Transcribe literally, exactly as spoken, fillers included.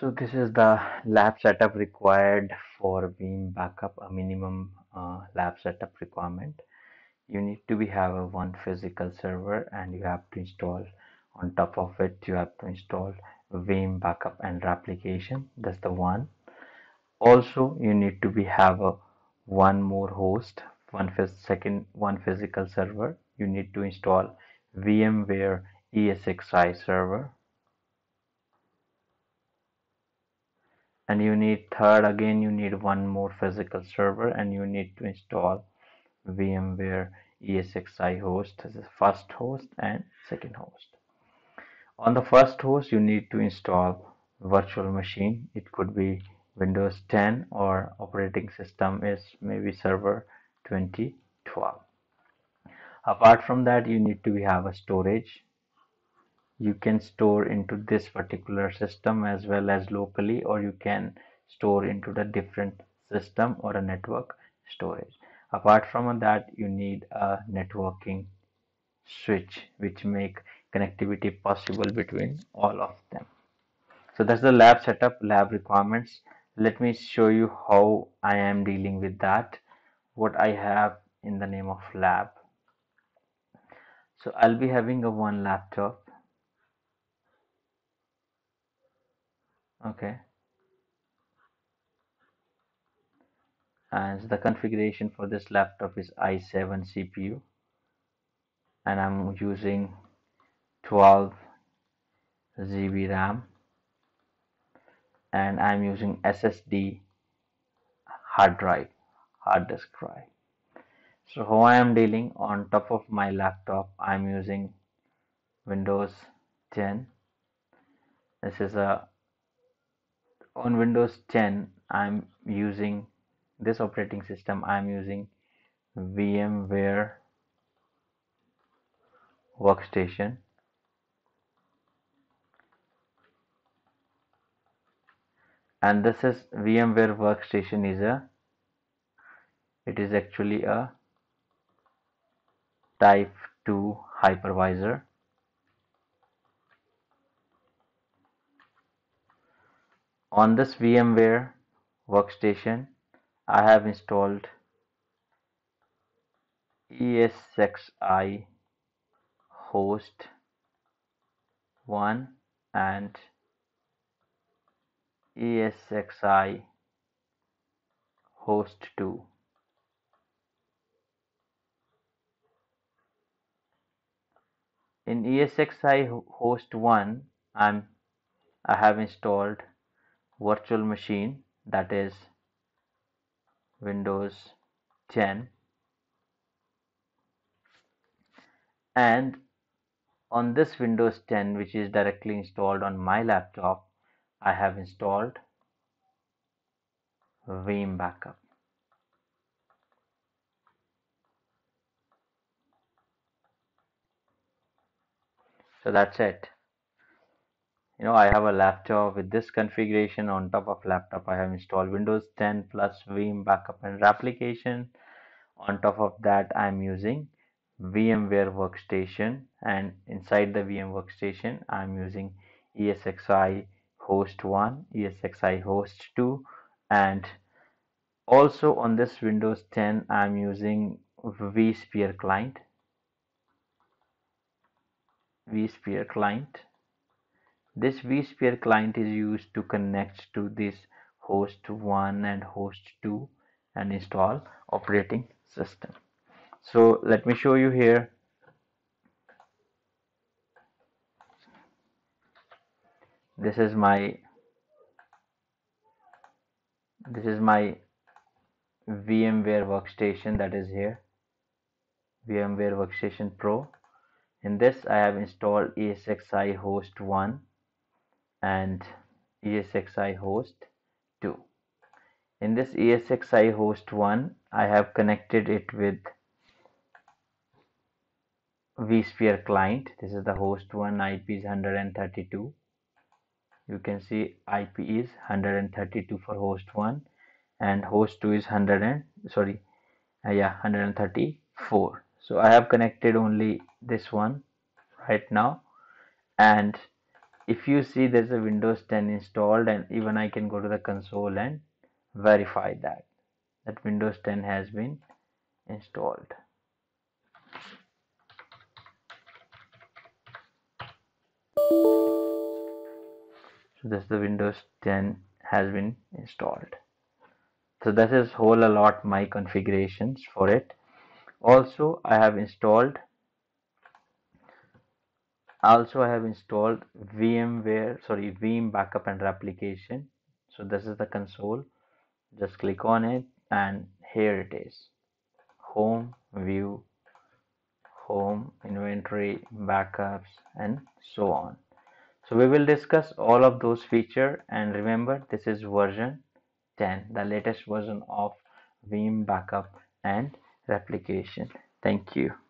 So this is the lab setup required for Veeam Backup, a minimum uh, lab setup requirement. You need to be have a one physical server, and you have to install on top of it, you have to install Veeam Backup and Replication. That's the one. Also, you need to be have a one more host, one second, one physical server. You need to install VMware E S X i server, and you need third again. You need one more physical server, and you need to install VMware E S X i host. This is first host and second host. On the first host, you need to install virtual machine. It could be Windows ten or operating system is maybe server twenty twelve. Apart from that, you need to have a storage. You can store into this particular system as well as locally, or you can store into the different system or a network storage. Apart from that, you need a networking switch which make connectivity possible between all of them. So that's the lab setup, lab requirements. Let me show you how I am dealing with that, what I have in the name of lab. So I'll be having a one laptop. Okay, and the configuration for this laptop is i seven C P U, and I'm using twelve G B RAM, and I'm using S S D hard drive, hard disk drive. So how I am dealing, on top of my laptop I'm using Windows ten. This is a on Windows ten I'm using this operating system. I'm using VMware Workstation and this is VMware Workstation is a it is actually a type two hypervisor. On this VMware Workstation, I have installed E S X i host one and E S X i host two. In E S X i host one, I'm I have installed virtual machine, that is Windows ten, and on this Windows ten, which is directly installed on my laptop, I have installed Veeam Backup. So that's it. You know, I have a laptop with this configuration. On top of laptop, I have installed Windows ten plus Veeam Backup and Replication. On top of that, I'm using VMware Workstation, and inside the V M Workstation, I'm using E S X i host one, E S X i host two, and also on this Windows ten, I'm using vSphere Client, vSphere Client. This vSphere client is used to connect to this host one and host two and install operating system. So let me show you here. This is my this is my VMware Workstation that is here, VMware Workstation Pro. In this, I have installed E S X i host one and E S X i host two. In this E S X i host one, I have connected it with vSphere client. This is the host one, I P is one hundred thirty-two. You can see I P is one hundred thirty-two for host one, and host two is one hundred and sorry uh, yeah one hundred thirty-four. So I have connected only this one right now, and if you see there's a Windows ten installed, and even I can go to the console and verify that that Windows ten has been installed. So this the Windows ten has been installed. So this is whole a lot my configurations for it. Also I have installed also I have installed VMware sorry Veeam Backup and Replication. So this is the console, just click on it and here it is, home, view, home, inventory, backups and so on. So we will discuss all of those features, and remember this is version ten, the latest version of Veeam Backup and Replication. Thank you.